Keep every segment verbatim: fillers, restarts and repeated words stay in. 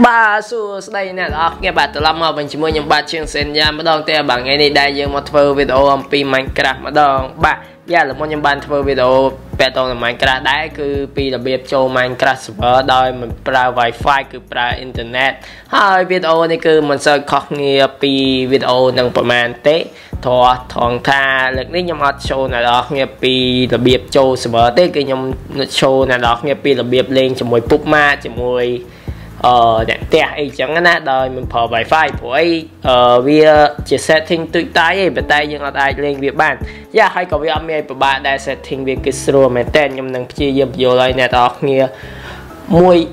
Ba xưa đây nè đó nghe bạn từ lắm mà mình chỉ mới những ba chương sen ra mới đón tê bạn nghe đi đây dương một video video âm pi Minecraft mới đón ba ra là một những bạn video video về toàn là Minecraft đấy cứ pi là biệt cho Minecraft server đôi mìnhប្រើwifi cứប្រើinternet hai video này cứ mình sẽ học nghe pi video nâng phần mềm té thọ thằng tha lực đấy nhóm hot show này đó nghe pi là biệt cho server té cái nhóm show này đó nghe pi là biệt lên cho mồi pub ma cho mồi Ờ, đẹp tè ấy chẳng hạn là đời mình phở wifi của ấy Ờ, vì chỉ setting tươi tái ấy, bởi tay nhưng là ai lên việc bàn Dạ, hay có việc âm mê bởi bạn đã setting việc cái sửa mẹ tên Nhưng nâng chi dịp vô lời nè đó nghe Mùi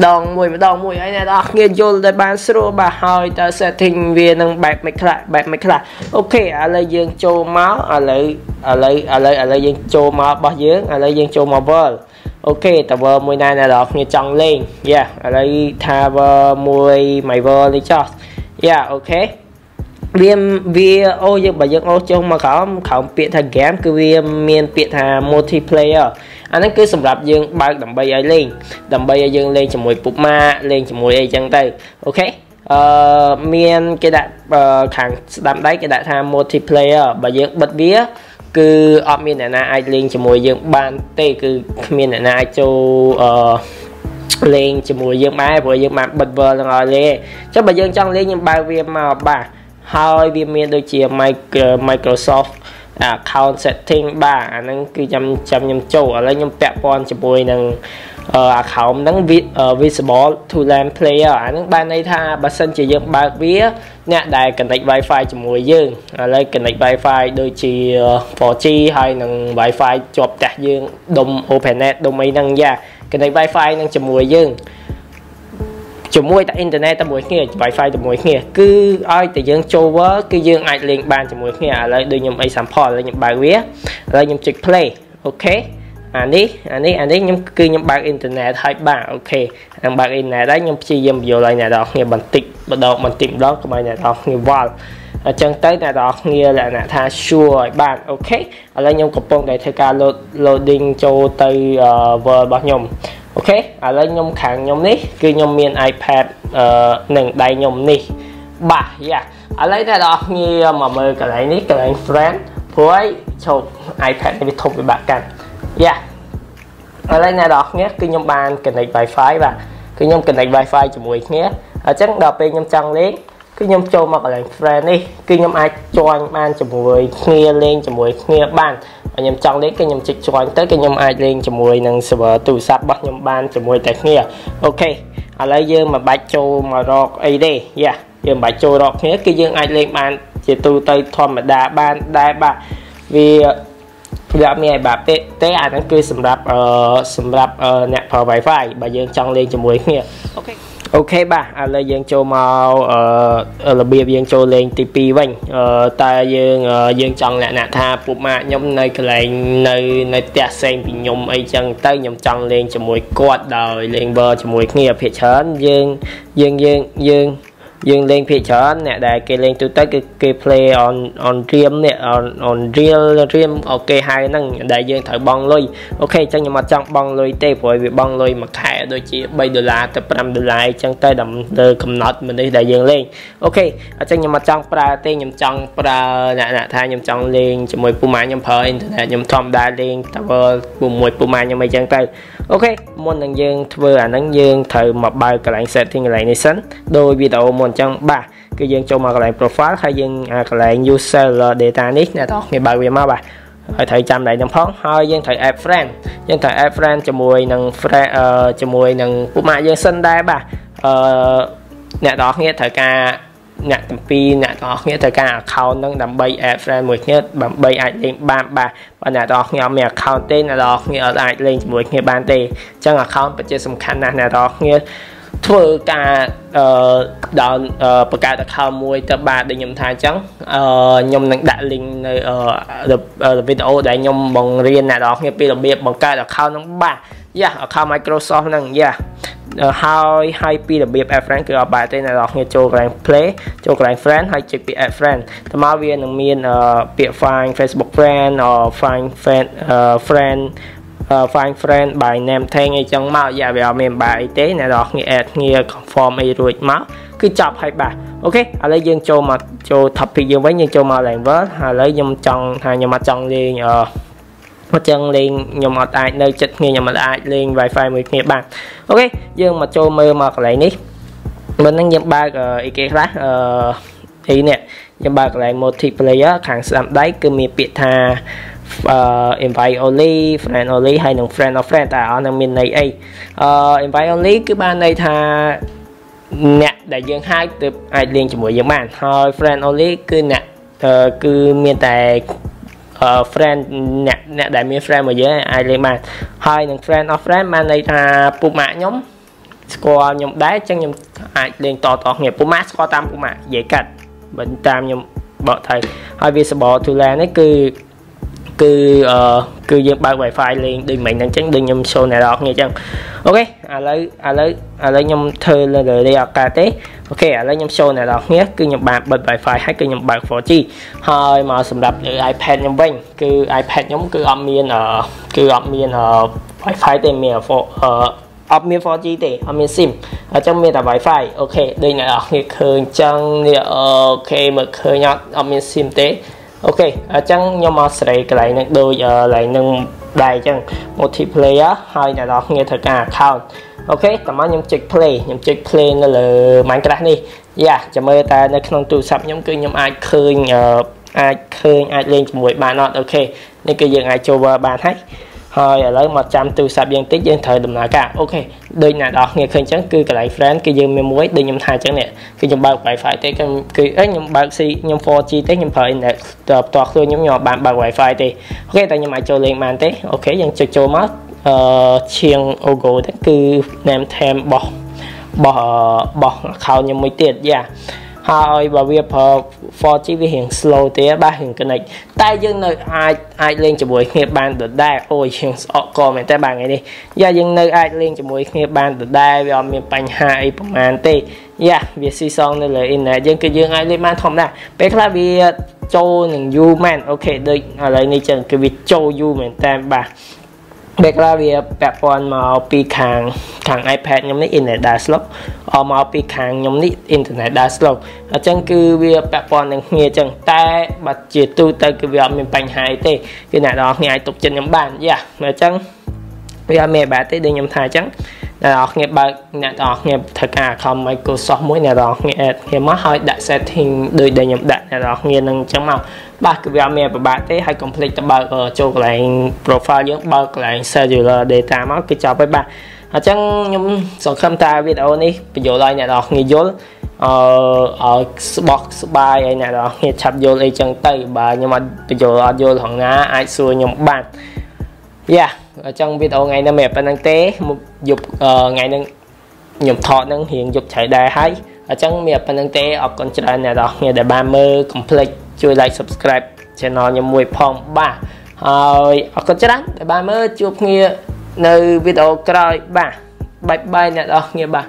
Đồng mùi mà đồng mùi ấy nè đó nghe vô lời bàn sửa bà hỏi ta setting việc nâng bạc mạch lại bạc mạch lại Ok, ở lời dương chô máu Ở lời, ở lời, ở lời, ở lời dương chô máu bó dưỡng Ở lời dương chô máu vơ Ok, tờ vơ mùi này là đọc như trong lên Yeah, ở đây tha vơ mùi mày vơ đi cho Yeah, ok Viêm viêm ô dương bà dương ô chung mà có không biết thằng game Cứ viêm miên biết thằng multiplayer Anh ấy cứ sầm rạp dương bác đầm bay ấy lên Đầm bay ấy dương lên cho mùi bụt ma Lên cho mùi ấy chân tay Ok Uh, miên cái đại uh, thằng đám đấy cái đại tham multiplayer bà dương bật vía cứ ở miên này ai lên cho mùi dương ban tê cứ miên này na cho uh, lên cho mùi dương máy mùi dương mạng bật vờ là ngồi lên cho bà dương trong lên nhưng ba viên mà bà hơi viên miên đôi chia micro Microsoft account setting ba anh ấy cứ chăm chăm nhầm châu ở lấy nhầm tẹp con cho mùi nâng Ờ, không nắng vi, uh, visible to land player à, nắng ban đây tha bà sân chỉ dựng ba vía nè đài connect wifi cho mùi dương à, lấy connect wifi đôi chỉ bốn G hay nâng wifi chọc tạc dương đông opennet đông mấy nâng ra connect wifi nâng cho mùi dương cho mùi tại internet ta mùi nghe wifi cho mùi nghe cứ ai từ dương châu vớ cứ dương ai liền bàn cho mùi nghe à, lấy đôi nhầm ấy sản phẩm lấy nhầm bài vía lấy nhầm check play ok anh đi anh đi anh đi nhưng cứ những bạn internet hai bạn ok thằng bạn internet đấy nhưng chỉ dùng vô lại nhà đó nghe bằng tịnh bắt đầu bằng tịnh đó của bạn nhà đó nghe vào chân tới nhà đó nghe là nhà tha sure bạn ok ở đây nhung cục bông để thay ca loading cho từ vờ bao nhung ok ở đây nhung kháng nhung đi cứ nhung miền iPad nâng đầy nhung đi ba yeah ở đây nhà đó nghe mà mời cái này ní cái này friend với chụp iPad để thục với bạn cần Yeah Ở đây này đọc nhé Cứ nhóm bàn connect wifi và Cứ nhóm connect wifi cho mùi nhé Ở chắc đọc bên nhóm trăng lên Cứ nhóm cho mặc là friend đi Cứ nhóm ai cho anh bàn cho mùi nghe lên cho mùi nghe bàn Ở nhóm trăng lên Cứ nhóm chích cho anh tới Cứ nhóm ai lên cho mùi nâng server tù sắp bắt nhóm bàn cho mùi tạch nghe Ok Ở đây dương mà bạch cho mà rọc ấy đi Yeah Dương bạch cho rọc nhé Cứ dương ai lên bàn Chỉ tù tây thòm mà đá bàn đá bàn Vì Đã mẹ bà tế tế ảnh à, cứ xâm rạp uh, xâm rạp uh, nạp vào wifi bà dương trong lên cho mùi nghe Ok Ok bà à, lời dương cho mau uh, là bia dương cho lên tê pê vinh uh, ta dương uh, dương trong lại nạp tha phụ mạ nhóm nơi lại nơi nơi tẹt xem vì nhóm ấy chân tới nhóm trong lên cho mùi quạt đời lên bờ cho mùi nghe phía chớn dương dương dương dương dương lên phía chọn nè đại kia lên tôi tới cái, cái play on on dream nè on on real dream ok hai năng đại dương thổi bong lôi ok chẳng nhưng mà trong bong lôi tê phổi bị bong lôi mà khai đôi chỉ bảy đô la tới năm đô la chẳng tới đậm từ cầm nót mình đi đại dương lên ok chẳng nhưng mà trong pra tê nhầm trong pra nè nè thay nhầm trong lên cho mùi puma nhầm phở internet nhầm thom đa lên tao cùng mùi puma nhầm mấy chẳng tới ok môn năng dương vừa à năng dương thổi mà bài cái lại sẽ thiên lại này sẵn đôi video môn chẳng bà cứ dân cho mà lại profile hay dân à, lại user data nick nè đó nghe bài về mà bà hỏi thầy chăm lại nằm phóng thôi dân thầy add friend dân thầy add friend cho mùi nâng friend uh, cho mùi nâng của mạ dân sinh đây bà uh, nè đó nghe thầy ca nè tầm pi nè đó nghe thầy ca account nâng đầm bay add friend mùi nghe bằng bay ai lên ban bà và nè đó nghe mẹ account tên nè đó nghe ở ai lên mùi nghe ban tê chẳng account bởi chế xâm khăn nè đó nghe thưa cả đào bậc cao đã khao môi tập ba để nhầm thay trắng nhầm nặng đại linh video để nhầm bằng riêng nào đó nghe pi là biết bậc cao đã khao nó ba dạ khao Microsoft năng dạ hai hai pi là biết friend cứ ở bài tên này đó nghe cho client play cho client friend hay chỉ pi friend thì mà viên đừng miên pi find Facebook friend or find friend friend uh, find friend by name thing ấy chẳng mau dạ vào mềm bài tế này đó nghe nghe form ấy rồi máu cứ chọc hay bà ok à lấy dân cho mà cho thập thì dương với nhân cho mà làm vớt à lấy nhôm tròn hay nhôm mặt tròn liền ờ mặt tròn liền nhôm mặt ai nơi chích nghe nhôm mặt ai liền wifi mười nghe bạn ok dương mà cho mơ mà lại ní mình đang nhập ba cái cái khác thì nè nhập ba lại multiplayer hàng sắm đấy cứ miệt biệt thà Uh, invite only, friend only hay nâng friend of friend tại ở nâng mình này ấy uh, invite only cứ ban này thà nè đại dương hai từ ai liên cho mỗi dân bạn thôi friend only cứ nè uh, cứ miền tại uh, friend nè nè đại miền friend mà dưới ai liên bạn hai nâng friend of friend ban này thà phụ mã nhóm score nhóm đá chân nhóm ai liên to to nghiệp phụ mã score tam phụ mã dễ cạch bệnh tam nhóm bỏ thầy hai visible to là nó cứ cứ uh, cứ dân ba wifi liền đi mình đang tránh đi nhom show này đó nghe chăng ok à lấy à lấy à lấy nhom thơ lên rồi đi ca tế ok à lấy nhom show này đó nhé cứ nhập bạc bật wifi hay cứ nhập bạc bốn G hơi mà sầm đập để iPad nhom vinh cứ iPad nhóm cứ âm miên ở cứ âm miên ở wifi tên miền ở âm miên bốn G thì âm miên sim ở trong miền là wifi ok đây này đó nghe khơi chăng thì ok mà khơi nhát âm miên sim tế ok à, chẳng nhưng mà sẽ lại nâng đôi giờ lại nâng đài chẳng multiplayer hay là đó nghe thật à account ok tầm á nhóm check play nhóm check play nó là Minecraft đi yeah chào mời ta nó không tụ sắp nhóm cứ nhóm ai khơi uh, ai khơi ai lên cho mỗi bạn nó ok nên cái dừng ai cho vào bạn thấy thôi ở lấy một trăm tụ sắp dân tích dân thời đừng nói cả ok đây là đó nghe khơi chẳng cứ cái lại friend cái dừng mình muối đây nhóm thay chẳng nè cái nhóm bạn phải phải tới cái ấy nhóm bạn si nhóm bốn G tới nhóm thời nè tập toạc thôi nhóm nhỏ bạn bạn wifi thì ok tại nhóm ai chơi liền màn thế ok dân chơi chơi mất chiên ogo tất cứ nem thêm bỏ bỏ bỏ khâu nhóm mới tiền dạ hai và việc bốn G với hiện slow thế ba hiện cái này tay dân nơi ai ai lên cho buổi nghe ban được đa ôi hiện còn mình tay bàn này đi gia dân nơi ai lên cho buổi nghe ban được đa vào miền Bắc hai phần màn tê dạ việc si son nơi lời in này dân cái dân ai lên ban không đã bé là vì châu những du man ok đây ở lại này chẳng cái việc châu du mình tay bà bé là vì bẹp con màu pi khang khang iPad nhóm này internet đã slow ở màu pi khang nhóm này internet đã slow ở chân cứ việc bẹp con này nghe chân tay bật chỉ tu tay cứ việc mình bành hai tê cái này đó nghe tục chân nhóm bàn dạ mà chân bây giờ mẹ bà tới đây nhóm thai trắng đó nghe bà nhà đó nghe thật à không Microsoft mỗi nhà đó nghe nghe mất hơi đã setting đôi đây nhóm đặt nhà đó nghe nâng trắng màu ba cái video mẹ và bà tới hay complete bà ở chỗ lại profile giống bà lại sao dù là để ta máu cái chào với bà ở trắng nhóm sổ khâm ta video này ví dụ lại nhà đó nghe dốt ở ở box bài này đó nghe chập vô lấy chân tay bà nhưng mà ví dụ ở vô thằng ngã ai xui nhóm bạn yeah ở trong video ngày năm mẹp anh đang té một dục uh, ngày đang nhộm thọ đang hiện dục chạy đà hay ở trong mẹp anh đang té ở con trai này đó nghe để ba mơ complete chui like subscribe channel nhầm mùi phòng ba rồi ở con trai để ba mơ chụp nghe nơi video coi ba bye bye nè đó nghe ba